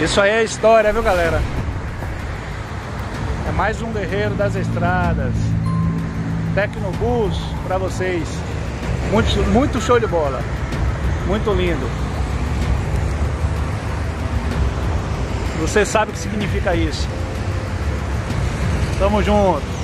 Isso aí é história, viu, galera? É mais um guerreiro das estradas. Tecnobus pra vocês. Muito show de bola. Muito lindo. Você sabe o que significa isso. Tamo junto.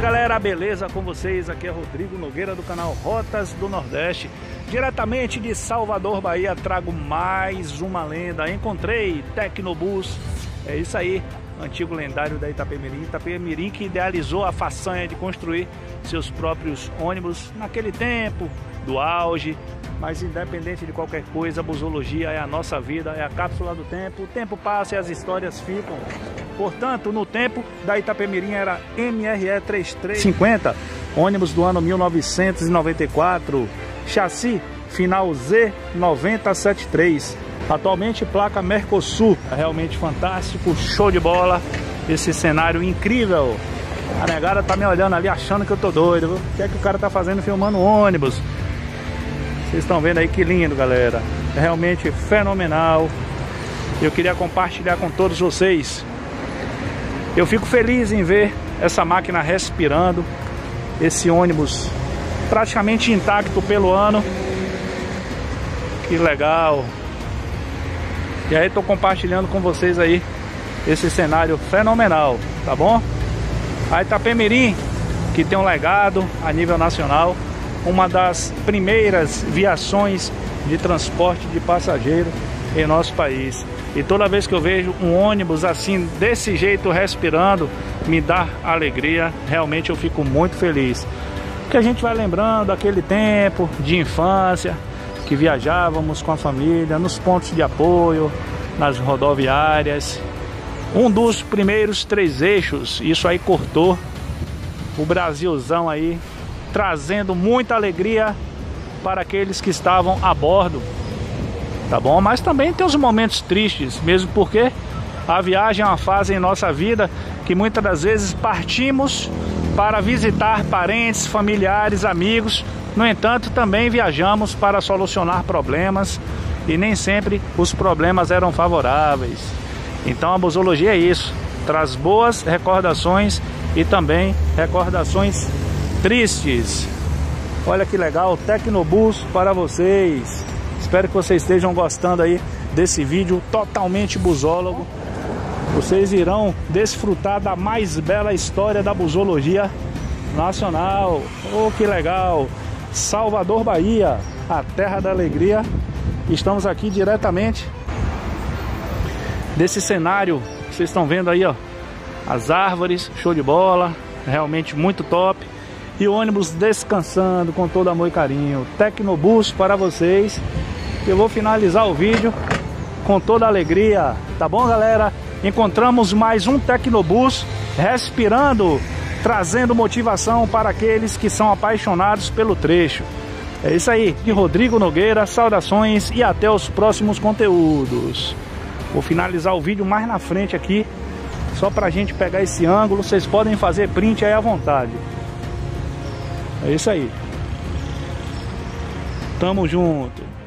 Galera, beleza com vocês? Aqui é Rodrigo Nogueira do canal Rotas do Nordeste. Diretamente de Salvador, Bahia, trago mais uma lenda. Encontrei Tecnobus, é isso aí, antigo lendário da Itapemirim. Itapemirim que idealizou a façanha de construir seus próprios ônibus naquele tempo do auge. Mas independente de qualquer coisa, a busologia é a nossa vida, é a cápsula do tempo. O tempo passa e as histórias ficam. Portanto, no tempo da Itapemirim era MRE 3350, ônibus do ano 1994, chassi final Z9073. Atualmente placa Mercosul. É realmente fantástico, show de bola, esse cenário incrível. A negada tá me olhando ali achando que eu tô doido. O que é que o cara tá fazendo filmando ônibus? Vocês estão vendo aí que lindo, galera. É realmente fenomenal. Eu queria compartilhar com todos vocês. Eu fico feliz em ver essa máquina respirando. Esse ônibus praticamente intacto pelo ano. Que legal. E aí estou compartilhando com vocês aí esse cenário fenomenal, tá bom? A Itapemirim, que tem um legado a nível nacional. Uma das primeiras viações de transporte de passageiro em nosso país. E toda vez que eu vejo um ônibus assim, desse jeito, respirando, me dá alegria. Realmente eu fico muito feliz. Porque a gente vai lembrando aquele tempo de infância, que viajávamos com a família, nos pontos de apoio, nas rodoviárias. Um dos primeiros 3 eixos, isso aí cortou o Brasilzão aí, trazendo muita alegria para aqueles que estavam a bordo, tá bom? Mas também tem os momentos tristes, mesmo porque a viagem é uma fase em nossa vida que muitas das vezes partimos para visitar parentes, familiares, amigos. No entanto, também viajamos para solucionar problemas e nem sempre os problemas eram favoráveis. Então a busologia é isso, traz boas recordações e também recordações tristes. Olha que legal, Tecnobus para vocês. Espero que vocês estejam gostando aí desse vídeo totalmente busólogo. Vocês irão desfrutar da mais bela história da busologia nacional. Oh, que legal! Salvador, Bahia, a terra da alegria. Estamos aqui diretamente desse cenário. Vocês estão vendo aí, ó, as árvores, show de bola, realmente muito top. E o ônibus descansando com todo amor e carinho. Tecnobus para vocês. Eu vou finalizar o vídeo com toda a alegria. Tá bom, galera? Encontramos mais um Tecnobus respirando, trazendo motivação para aqueles que são apaixonados pelo trecho. É isso aí. De Rodrigo Nogueira, saudações e até os próximos conteúdos. Vou finalizar o vídeo mais na frente aqui, só para a gente pegar esse ângulo. Vocês podem fazer print aí à vontade. É isso aí. Tamo junto.